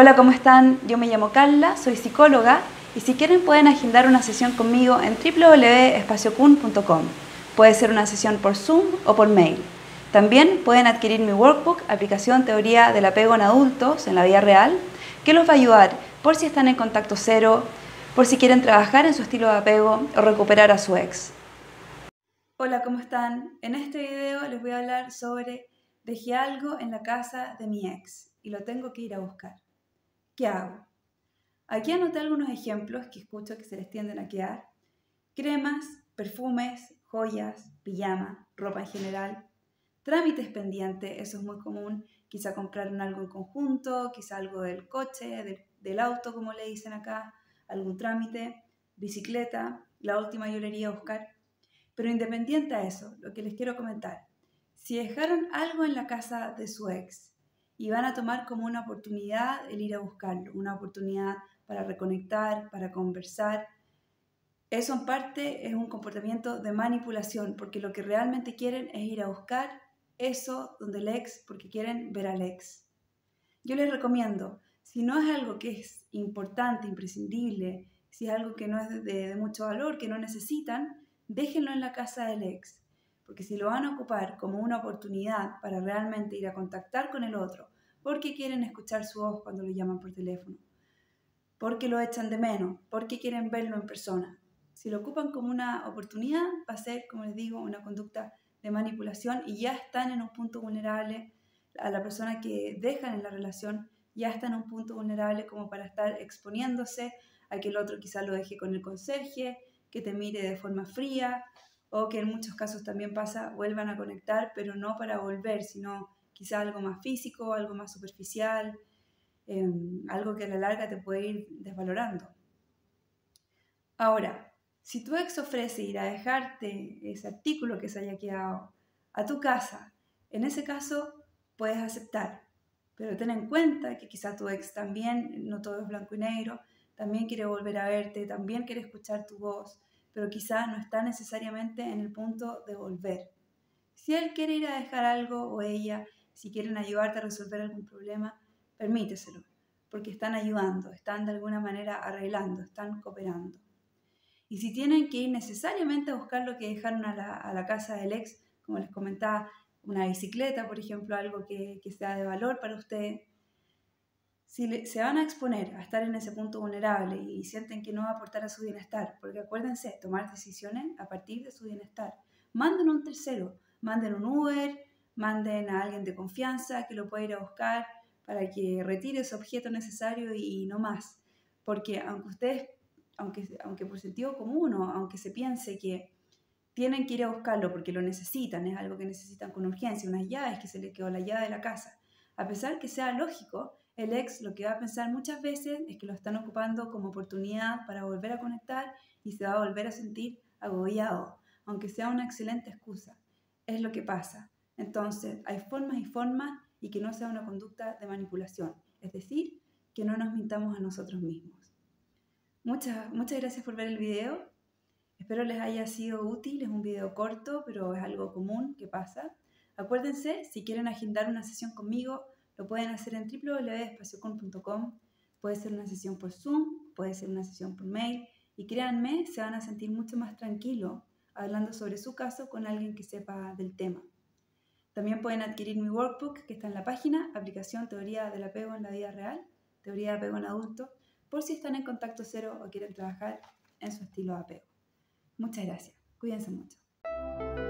Hola, ¿cómo están? Yo me llamo Carla, soy psicóloga y si quieren pueden agendar una sesión conmigo en www.espaciokuhn.com. Puede ser una sesión por Zoom o por mail. También pueden adquirir mi workbook, aplicación teoría del apego en adultos en la vida real, que los va a ayudar por si están en contacto cero, por si quieren trabajar en su estilo de apego o recuperar a su ex. Hola, ¿cómo están? En este video les voy a hablar sobre dejé algo en la casa de mi ex y lo tengo que ir a buscar. ¿Qué hago? Aquí anoté algunos ejemplos que escucho que se les tienden a quedar. Cremas, perfumes, joyas, pijama, ropa en general, trámites pendientes, eso es muy común, quizá compraron algo en conjunto, quizá algo del coche, del auto como le dicen acá, algún trámite, bicicleta, la última yo le iría a buscar. Pero independiente a eso, lo que les quiero comentar, si dejaron algo en la casa de su ex y van a tomar como una oportunidad el ir a buscarlo, una oportunidad para reconectar, para conversar, eso en parte es un comportamiento de manipulación porque lo que realmente quieren es ir a buscar eso donde el ex, porque quieren ver al ex. Yo les recomiendo, si no es algo que es importante, imprescindible, si es algo que no es de mucho valor, que no necesitan, déjenlo en la casa del ex. Porque si lo van a ocupar como una oportunidad para realmente ir a contactar con el otro, porque quieren escuchar su voz cuando lo llaman por teléfono, porque lo echan de menos, porque quieren verlo en persona. Si lo ocupan como una oportunidad, va a ser, como les digo, una conducta de manipulación y ya están en un punto vulnerable, a la persona que dejan en la relación ya está en un punto vulnerable como para estar exponiéndose a que el otro quizá lo deje con el conserje, que te mire de forma fría, o que en muchos casos también pasa, vuelvan a conectar, pero no para volver, sino quizá algo más físico, algo más superficial, algo que a la larga te puede ir desvalorando. Ahora, si tu ex ofrece ir a dejarte ese artículo que se haya quedado a tu casa, en ese caso puedes aceptar, pero ten en cuenta que quizá tu ex también, no todo es blanco y negro, también quiere volver a verte, también quiere escuchar tu voz, pero quizás no está necesariamente en el punto de volver. Si él quiere ir a dejar algo o ella, si quieren ayudarte a resolver algún problema, permíteselo, porque están ayudando, están de alguna manera arreglando, están cooperando. Y si tienen que ir necesariamente a buscar lo que dejaron a la casa del ex, como les comentaba, una bicicleta, por ejemplo, algo que sea de valor para ustedes, si se van a exponer a estar en ese punto vulnerable y sienten que no va a aportar a su bienestar, porque acuérdense, tomar decisiones a partir de su bienestar. Manden a un tercero, manden un Uber, manden a alguien de confianza que lo pueda ir a buscar para que retire ese objeto necesario y no más. Porque aunque por sentido común o aunque se piense que tienen que ir a buscarlo porque lo necesitan, es algo que necesitan con urgencia, unas llaves que se les quedó, la llave de la casa, a pesar que sea lógico, el ex lo que va a pensar muchas veces es que lo están ocupando como oportunidad para volver a conectar y se va a volver a sentir agobiado, aunque sea una excelente excusa. Es lo que pasa. Entonces, hay formas y formas y que no sea una conducta de manipulación. Es decir, que no nos mintamos a nosotros mismos. Muchas gracias por ver el video. Espero les haya sido útil. Es un video corto, pero es algo común que pasa. Acuérdense, si quieren agendar una sesión conmigo, lo pueden hacer en www.espaciokuhn.com, puede ser una sesión por Zoom, puede ser una sesión por mail, y créanme, se van a sentir mucho más tranquilos hablando sobre su caso con alguien que sepa del tema. También pueden adquirir mi workbook que está en la página, aplicación teoría del apego en la vida real, teoría de apego en adulto, por si están en contacto cero o quieren trabajar en su estilo de apego. Muchas gracias, cuídense mucho.